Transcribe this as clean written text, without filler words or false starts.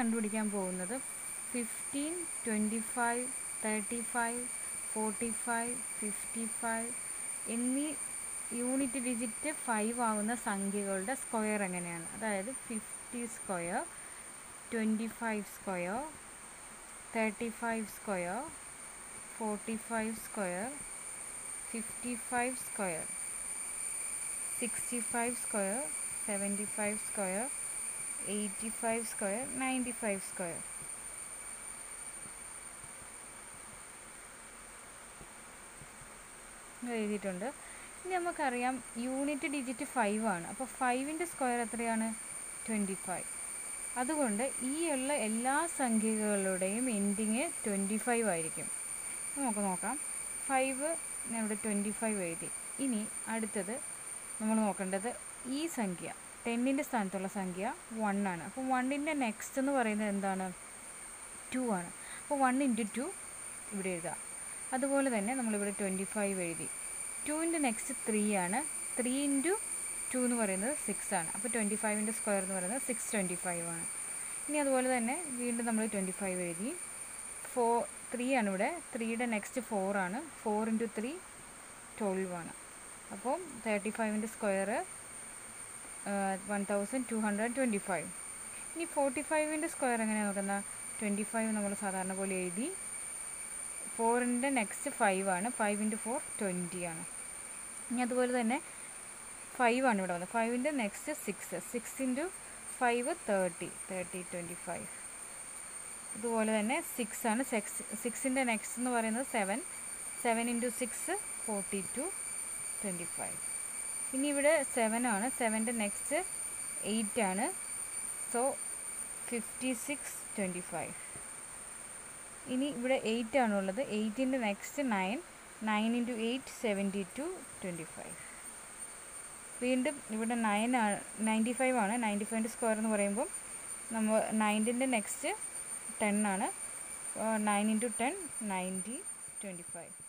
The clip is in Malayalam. കണ്ടുപിടിക്കാൻ പോകുന്നത് 15, 25, 35, 45, 55 എന്നീ യൂണിറ്റ് ഡിജിറ്റ് 5 ആവുന്ന സംഖ്യകളുടെ സ്ക്വയർ എങ്ങനെയാണ്? അതായത് 50 square, 25 square, 35 square, 45 square, 55 square, 65 square, 75 square, 85 square, 95 square. എഴുതിയിട്ടുണ്ട്. ഇനി നമുക്കറിയാം യൂണിറ്റ് ഡിജിറ്റ് 5 ആണ്. അപ്പോൾ 5ൻ്റെ സ്ക്വയർ എത്രയാണ്? 25. അതുകൊണ്ട് ഈ ഉള്ള എല്ലാ സംഖ്യകളുടെയും എൻഡിങ് 25 ആയിരിക്കും. നമുക്ക് നോക്കാം. 5 ഞാൻ ഇവിടെ 25 എഴുതി. ഇനി അടുത്തത് നമ്മൾ നോക്കേണ്ടത് ഈ സംഖ്യ 10ൻ്റെ സ്ഥാനത്തുള്ള സംഖ്യ 1 ആണ്. അപ്പോൾ 1ൻ്റെ നെക്സ്റ്റ് എന്ന് പറയുന്നത് എന്താണ്? 2 ആണ്. അപ്പോൾ 1 × 2 ഇവിടെ എഴുതുക. അതുപോലെ തന്നെ നമ്മളിവിടെ 25 എഴുതി. 2ൻ്റെ നെക്സ്റ്റ് 3 ആണ്. 3 × 2 എന്ന് പറയുന്നത് 6 ആണ്. അപ്പോൾ 25ൻ്റെ സ്ക്വയർ എന്ന് പറയുന്നത് 625 ആണ്. ഇനി അതുപോലെ തന്നെ വീണ്ടും നമ്മൾ 25 എഴുതി. 3 ആണ് ഇവിടെ. 3യുടെ നെക്സ്റ്റ് 4 ആണ്. 4 × 3 12 ആണ്. അപ്പോൾ 35ൻ്റെ സ്ക്വയർ 1225. ഇനി 45ൻ്റെ സ്ക്വയർ എങ്ങനെയാണ് നോക്കുന്നത്? 25 നമ്മൾ സാധാരണ പോലെ എഴുതി. 4ൻ്റെ നെക്സ്റ്റ് 5 ആണ്. 5 × 4 20 ആണ്. ഇനി അതുപോലെ തന്നെ 5 ആണ് ഇവിടെ വന്നത്. 5ൻ്റെ നെക്സ്റ്റ് 6. 6 × 5 30. 30, 25. അതുപോലെ തന്നെ 6 ആണ്. 6ൻ്റെ നെക്സ്റ്റ് എന്ന് പറയുന്നത് 7. 7 × 6 42, 25. ഇനി ഇവിടെ 7 ആണ്. 7ൻ്റെ നെക്സ്റ്റ് 8 ആണ്. സോ 56, 25. ഇനി ഇവിടെ 8 ആണുള്ളത്. 8ൻ്റെ നെക്സ്റ്റ് 9. 9 × 8 72, 25. വീണ്ടും ഇവിടെ 9 ആണ്. 95 ആണ്. 95ൻ്റെ സ്ക്വയർ എന്ന് പറയുമ്പോൾ നമ്മൾ 9ൻ്റെ നെക്സ്റ്റ് 10 ആണ്. 9 × 10 90, 25.